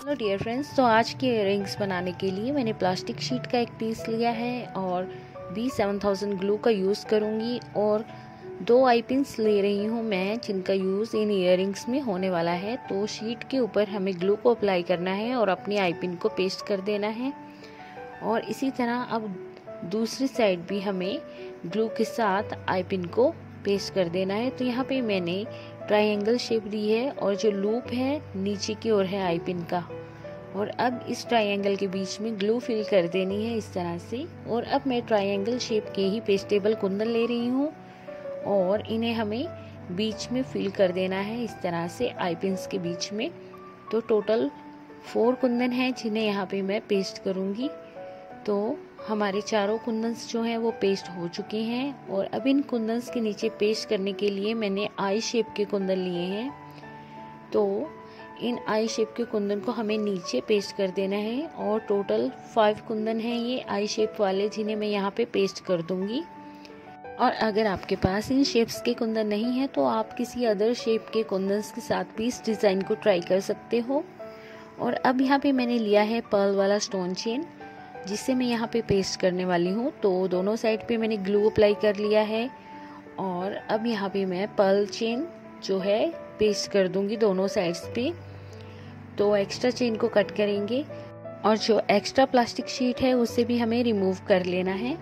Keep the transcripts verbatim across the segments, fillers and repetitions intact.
Hello dear friends, तो आज के इयररिंग्स बनाने के लिए मैंने प्लास्टिक शीट का एक पीस लिया है और बी सेवन थाउज़ेंड ग्लू का यूज़ करूँगी और दो आई पिंस ले रही हूँ मैं जिनका यूज़ इन इयररिंग्स में होने वाला है। तो शीट के ऊपर हमें ग्लू को अप्लाई करना है और अपनी आई पिन को पेस्ट कर देना है और इसी तरह अब दूसरी साइड भी हमें ग्लू के साथ आई पिन को पेस्ट कर देना है। तो यहाँ पे मैंने ट्रायंगल शेप दी है और जो लूप है नीचे की ओर है आई पिन का, और अब इस ट्रायंगल के बीच में ग्लू फिल कर देनी है इस तरह से। और अब मैं ट्रायंगल शेप के ही पेस्टेबल कुंदन ले रही हूँ और इन्हें हमें बीच में फिल कर देना है इस तरह से आई पिन्स के बीच में। तो टोटल फोर कुंदन हैं जिन्हें यहाँ पे मैं पेस्ट करूँगी। तो हमारे चारों कुंदन्स जो हैं वो पेस्ट हो चुके हैं और अब इन कुंदन्स के नीचे पेस्ट करने के लिए मैंने आई शेप के कुंदन लिए हैं। तो इन आई शेप के कुंदन को हमें नीचे पेस्ट कर देना है और टोटल फाइव कुंदन हैं ये आई शेप वाले जिन्हें मैं यहाँ पे पेस्ट कर दूँगी। और अगर आपके पास इन शेप्स के कुंदन नहीं है तो आप किसी अदर शेप के कुंदन्स के साथ भी इस डिज़ाइन को ट्राई कर सकते हो। और अब यहाँ पर मैंने लिया है पर्ल वाला स्टोन चेन जिसे मैं यहाँ पे पेस्ट करने वाली हूँ। तो दोनों साइड पे मैंने ग्लू अप्लाई कर लिया है और अब यहाँ पे मैं पर्ल चेन जो है पेस्ट कर दूँगी दोनों साइड्स पे। तो एक्स्ट्रा चेन को कट करेंगे और जो एक्स्ट्रा प्लास्टिक शीट है उसे भी हमें रिमूव कर लेना है।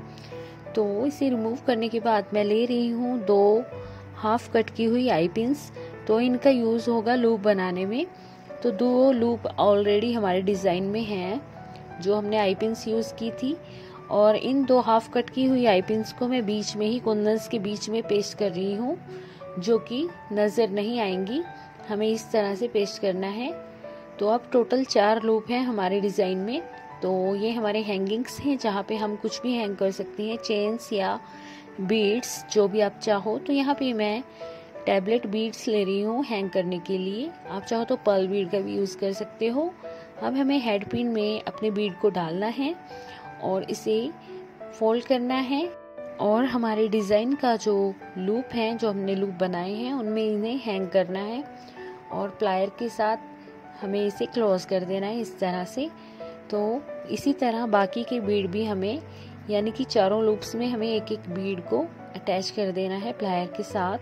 तो इसे रिमूव करने के बाद मैं ले रही हूँ दो हाफ कट की हुई आई पिन्स। तो इनका यूज़ होगा लूप बनाने में। तो दो लूप ऑलरेडी हमारे डिज़ाइन में हैं जो हमने आई पिन्स यूज़ की थी और इन दो हाफ कट की हुई आई पिन्स को मैं बीच में ही कुंदन्स के बीच में पेस्ट कर रही हूँ जो कि नज़र नहीं आएंगी। हमें इस तरह से पेस्ट करना है। तो अब टोटल चार लूप हैं हमारे डिज़ाइन में। तो ये हमारे हैंगिंग्स हैं जहाँ पे हम कुछ भी हैंग कर सकती हैं, चेन्स या बीड्स जो भी आप चाहो। तो यहाँ पे मैं टैबलेट बीड्स ले रही हूँ हैंग करने के लिए। आप चाहो तो पर्ल बीड का भी यूज़ कर सकते हो। अब हमें हेड पिन में अपने बीड को डालना है और इसे फोल्ड करना है और हमारे डिज़ाइन का जो लूप हैं जो हमने लूप बनाए हैं उनमें इन्हें हैंग करना है और प्लायर के साथ हमें इसे क्लोज कर देना है इस तरह से। तो इसी तरह बाकी के बीड भी हमें यानी कि चारों लूप्स में हमें एक एक बीड को अटैच कर देना है प्लायर के साथ।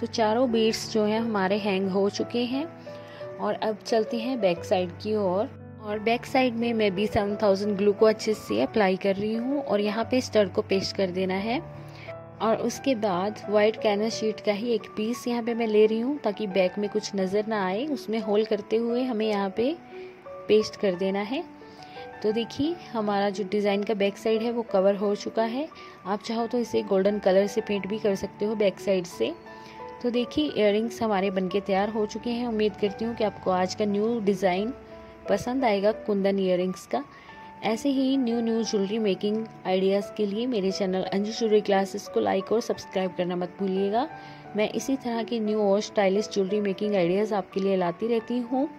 तो चारों बीड्स जो हैं हमारे हैंग हो चुके हैं और अब चलते हैं बैक साइड की ओर। और बैक साइड में मैं भी सेवन थाउज़ेंड ग्लू को अच्छे से अप्लाई कर रही हूँ और यहाँ पे स्टर को पेस्ट कर देना है। और उसके बाद वाइट कैनवस शीट का ही एक पीस यहाँ पे मैं ले रही हूँ ताकि बैक में कुछ नज़र ना आए। उसमें होल करते हुए हमें यहाँ पे पेस्ट कर देना है। तो देखिए हमारा जो डिज़ाइन का बैक साइड है वो कवर हो चुका है। आप चाहो तो इसे गोल्डन कलर से पेंट भी कर सकते हो बैक साइड से। तो देखिए इयररिंग्स हमारे बनके तैयार हो चुके हैं। उम्मीद करती हूँ कि आपको आज का न्यू डिज़ाइन पसंद आएगा कुंदन इयररिंग्स का। ऐसे ही new new jewellery making ideas के लिए मेरे चैनल अंजू ज्वेलरी क्लासेस को लाइक और सब्सक्राइब करना मत भूलिएगा। मैं इसी तरह की न्यू और स्टाइलिश ज्वेलरी मेकिंग आइडियाज़ आपके लिए लाती रहती हूँ।